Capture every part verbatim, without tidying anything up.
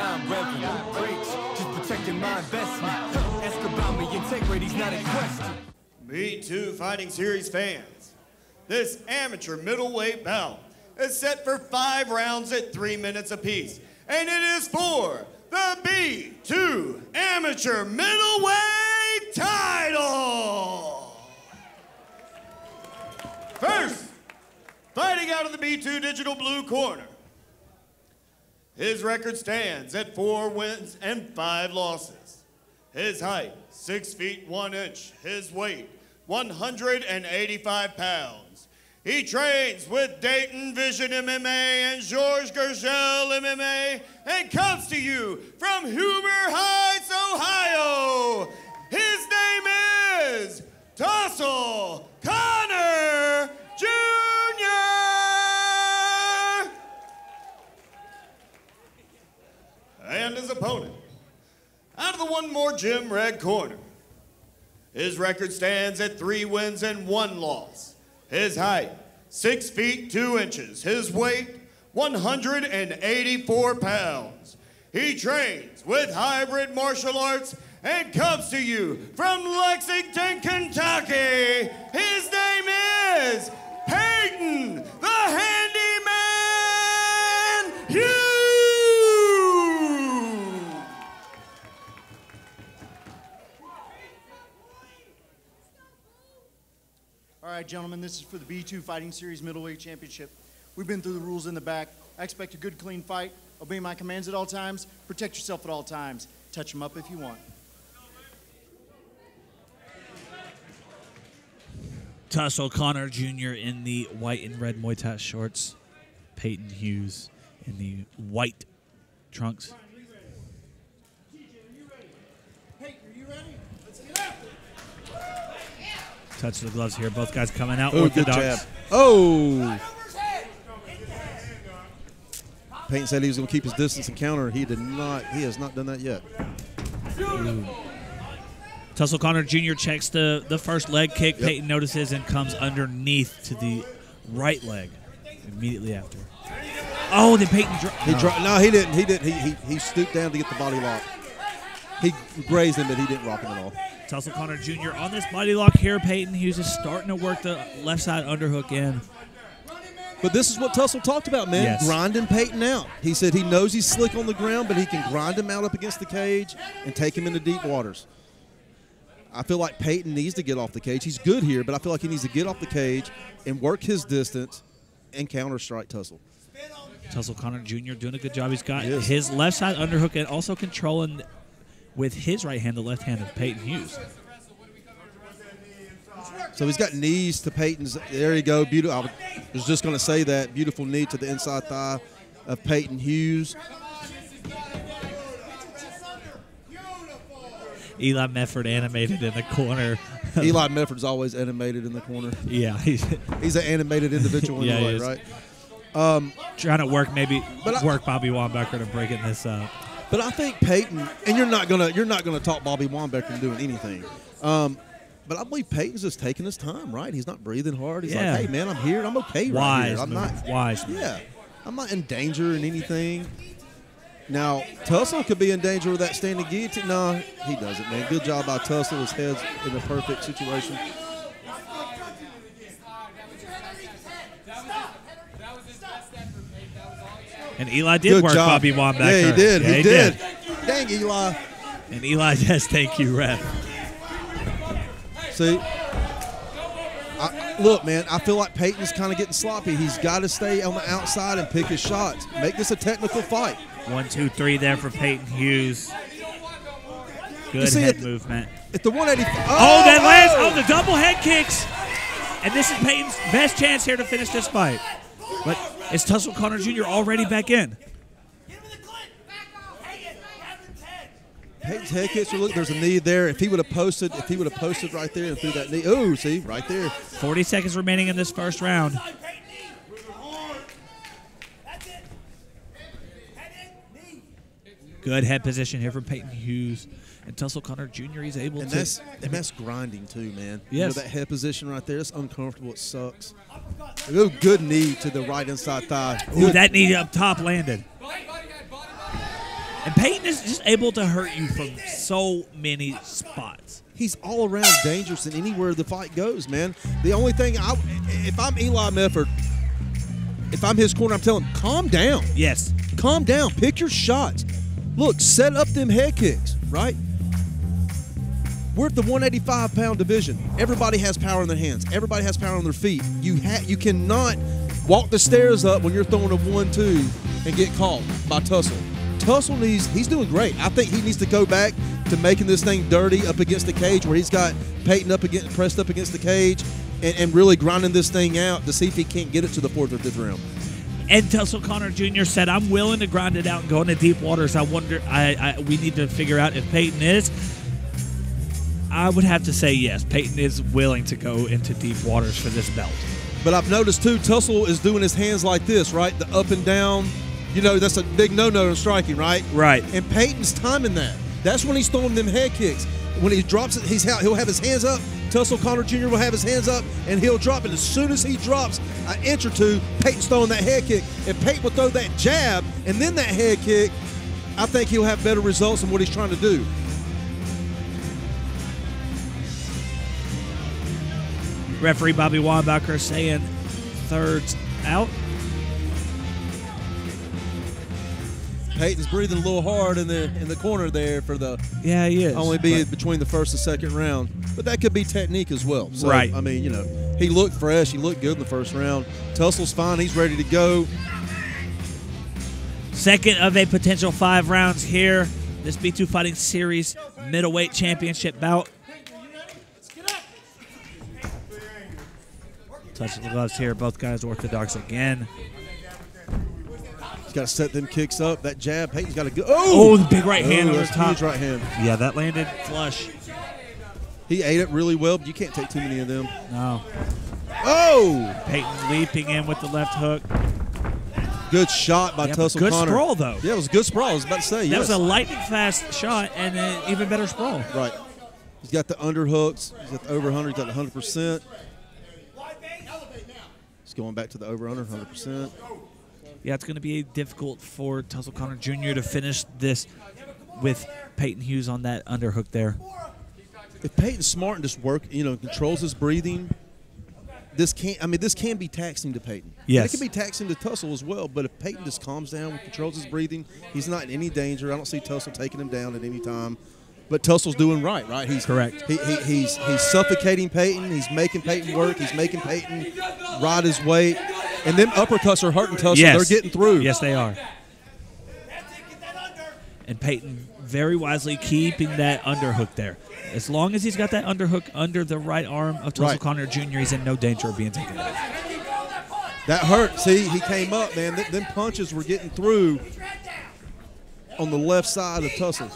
I'm reverent. Breaks, just protecting my investment. Ask about my integrity's not in question. B two Fighting Series fans, this amateur middleweight bout is set for five rounds at three minutes apiece, and it is for the B two Amateur Middleweight Title! First, fighting out of the B two Digital Blue Corner. His record stands at four wins and five losses. His height, six feet one inch. His weight, one hundred eighty-five pounds. He trains with Dayton Vision M M A and George Gershell M M A, and comes to you from Huber Heights, Ohio. His name is Tussle Conner Junior And his opponent, out of the one more gym red corner. His record stands at three wins and one loss. His height, six feet two inches. His weight, one hundred eighty-four pounds. He trains with hybrid martial arts and comes to you from Lexington, Kentucky. His name is Payton the Handyman Hughes. All right, gentlemen, this is for the B two Fighting Series Middleweight Championship. We've been through the rules in the back. I expect a good, clean fight. Obey my commands at all times. Protect yourself at all times. Touch them up if you want. Tussle Conner Junior in the white and red Muay Thai shorts. Payton Hughes in the white trunks. Touch the gloves here. Both guys coming out. Ooh, good jab. Oh! Payton said he was going to keep his distance and counter. He did not. He has not done that yet. Ooh. Tussle Conner Junior checks the, the first leg kick. Yep. Payton notices and comes underneath to the right leg immediately after. Oh, did Payton drop? He dropped. No, he didn't. He didn't. He, he, he stooped down to get the body lock. He grazed him, but he didn't rock him at all. Tussle Conner Junior on this body lock here. Payton Hughes is starting to work the left side underhook in. But this is what Tussle talked about, man, yes. Grinding Payton out. He said he knows he's slick on the ground, but he can grind him out up against the cage and take him into deep waters. I feel like Payton needs to get off the cage. He's good here, but I feel like he needs to get off the cage and work his distance and counter-strike Tussle. Tussle Conner Junior doing a good job. He's got he his left side underhook and also controlling with his right hand, the left hand of Payton Hughes. So he's got knees to Payton's. There you go. Beautiful. I was just going to say that. Beautiful knee to the inside thigh of Payton Hughes. Eli Mefford animated in the corner. Eli Mefford's always animated in the corner. Yeah. He's, he's an animated individual yeah, anyway, right? Um, Trying to work maybe but work I, Bobby Wambacher to breaking this up. But I think Payton, and you're not gonna you're not gonna talk Bobby Wambacher into doing anything. Um, but I believe Payton's just taking his time, right? He's not breathing hard. He's yeah. like, hey man, I'm here. I'm okay right Wise here. I'm move. not wise. Yeah, move. I'm not in danger in anything. Now Tussle could be in danger with that standing guillotine. No, he doesn't, man. Good job by Tussle. His head's in the perfect situation. And Eli did Good work job. Bobby Wambacher. Yeah, he did. Yeah, he, he did. did. Dang, Eli. And Eli says, thank you, ref. See? I, look, man, I feel like Payton's kind of getting sloppy. He's got to stay on the outside and pick his shots. Make this a technical fight. One, two, three there for Payton Hughes. Good see, head at the, movement. At the one eighty-five. Oh, oh, that lands. Oh, the double head kicks. And this is Payton's best chance here to finish this fight. But it's Tussle Conner Junior already back in. Payton's head kicks. Look, there's a knee there. If he would have posted, if he would have posted right there and threw that knee. Ooh, see, right there. forty seconds remaining in this first round. Good head position here from Payton Hughes. And Tussle Conner Junior, he's able and to. That's, and that's grinding too, man. Yes. You know, that head position right there, it's uncomfortable. It sucks. Ooh, good knee to the right inside thigh. Ooh, that knee up top landed. And Payton is just able to hurt you from so many spots. He's all around dangerous in anywhere the fight goes, man. The only thing, I, if I'm Eli Mefford, if I'm his corner, I'm telling him, calm down. Yes. Calm down. Pick your shots. Look, set up them head kicks, right? We're at the one eighty-five pound division. Everybody has power in their hands. Everybody has power on their feet. You ha you cannot walk the stairs up when you're throwing a one two and get caught by Tussle. Tussle needs, he's doing great. I think he needs to go back to making this thing dirty up against the cage, where he's got Payton up against, pressed up against the cage and, and really grinding this thing out to see if he can't get it to the fourth or fifth round. And Tussle Conner Junior said, "I'm willing to grind it out and go into deep waters. I wonder, I, I we need to figure out if Payton is." I would have to say yes. Payton is willing to go into deep waters for this belt. But I've noticed too, Tussle is doing his hands like this, right? The up and down. You know, that's a big no-no in striking, right? Right. And Payton's timing that. That's when he's throwing them head kicks. When he drops it, he's he'll have his hands up. Tussle Conner Junior will have his hands up, and he'll drop it. As soon as he drops an inch or two, Payton's throwing that head kick. And Payton will throw that jab, and then that head kick. I think he'll have better results than what he's trying to do. Referee Bobby Wambacher saying thirds out. Payton's breathing a little hard in the in the corner there for the yeah he is only be between the first and second round, but that could be technique as well. So, right. I mean, you know, he looked fresh, he looked good in the first round. Tussle's fine, he's ready to go. Second of a potential five rounds here. This B two Fighting Series middleweight championship bout. Touching the gloves here, both guys orthodox again. He's got to set them kicks up. That jab, Payton's got to go. Oh, oh, the big right hand oh, over the top. Huge right hand. Yeah, that landed flush. He ate it really well, but you can't take too many of them. No. Oh! Payton leaping in with the left hook. Good shot by yeah, Tussle Conner. Good Conner. Sprawl, though. Yeah, it was a good sprawl. I was about to say, That yes. was a lightning fast shot and an even better sprawl. Right. He's got the underhooks. He's got the over one hundred. He's got the one hundred percent. He's going back to the over-under, one hundred percent. Yeah, it's going to be difficult for Tussle Conner Junior to finish this with Payton Hughes on that underhook there. If Peyton's smart and just work, you know, controls his breathing, this can I mean, this can be taxing to Payton. Yes. And it can be taxing to Tussle as well, but if Payton just calms down, controls his breathing, he's not in any danger. I don't see Tussle taking him down at any time. But Tussle's doing right, right? He's correct. He, he, he's he's suffocating Payton. He's making Payton work. He's making Payton ride his weight. And them uppercuts are hurting Tussle. Yes. They're getting through. Yes, they are. And Payton very wisely keeping that underhook there. As long as he's got that underhook under the right arm of Tussle right. Conner Junior, he's in no danger of being taken out. That hurt. See, he came up, man. Th them punches were getting through on the left side of Tussle.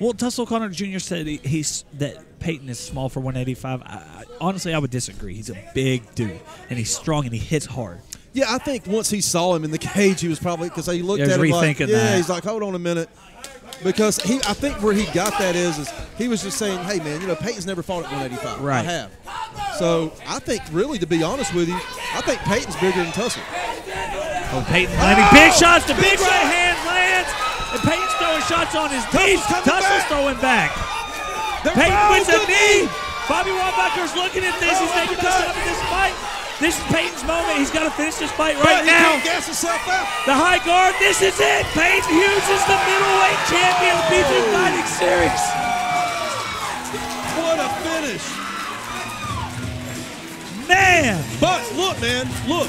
Well, Tussle Conner Junior said he, he's, that Payton is small for one eighty-five. I, I, honestly, I would disagree. He's a big dude, and he's strong, and he hits hard. Yeah, I think once he saw him in the cage, he was probably – because he looked at him like – yeah, that. He's like, hold on a minute. Because he, I think where he got that is, is he was just saying, hey, man, you know, Payton's never fought at one eighty-five. Right. I have. So I think really, to be honest with you, I think Payton's bigger than Tussle. Oh, Payton landing oh, big shots to big, big right shot. hand, Lance. And Payton's throwing shots on his knees. Tussle's throwing back. Payton with the knee. Bobby Wambacher's looking at this. He's making this up in this fight. This is Payton's moment. He's got to finish this fight right now. The high guard. This is it. Payton Hughes is the middleweight champion of the B two Fighting Series. What a finish. Man. But look, man, look.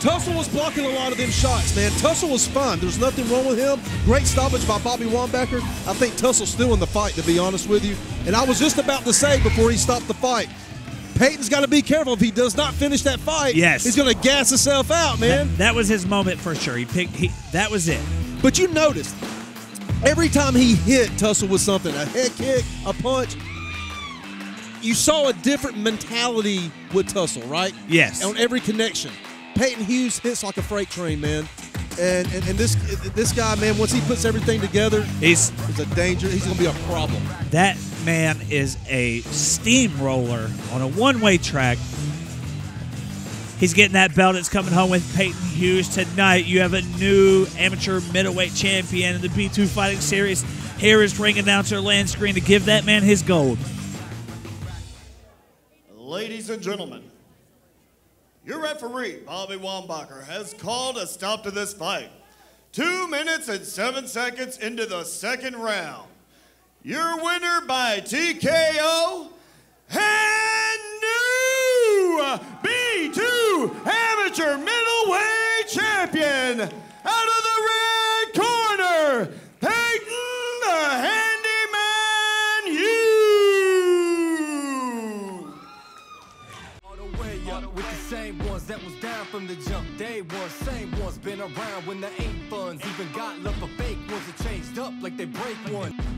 Tussle was blocking a lot of them shots, man. Tussle was fine. There's nothing wrong with him. Great stoppage by Bobby Wambacher. I think Tussle's still in the fight, to be honest with you. And I was just about to say before he stopped the fight, Payton's got to be careful. If he does not finish that fight, yes. he's going to gas himself out, man. That, that was his moment for sure. He picked. He, that was it. But you noticed, every time he hit Tussle with something, a head kick, a punch, you saw a different mentality with Tussle, right? Yes. On every connection. Payton Hughes hits like a freight train, man, and and, and this this guy, man, once he puts everything together, he's, he's a danger. He's gonna be a problem. That man is a steamroller on a one-way track. He's getting that belt. It's coming home with Payton Hughes tonight. You have a new amateur middleweight champion in the B two Fighting Series. Here is ring announcer Lance Green to give that man his gold. Ladies and gentlemen, your referee, Bobby Wambacher, has called a stop to this fight. Two minutes and seven seconds into the second round. Your winner by T K O, and new B two Amateur Middleweight Champion, out of the red corner, Payton the Handyman Hughes. All the way up with the same ones that was down from the jump. They were same ones been around when there ain't funds. Even got love for fake ones that changed up like they break one.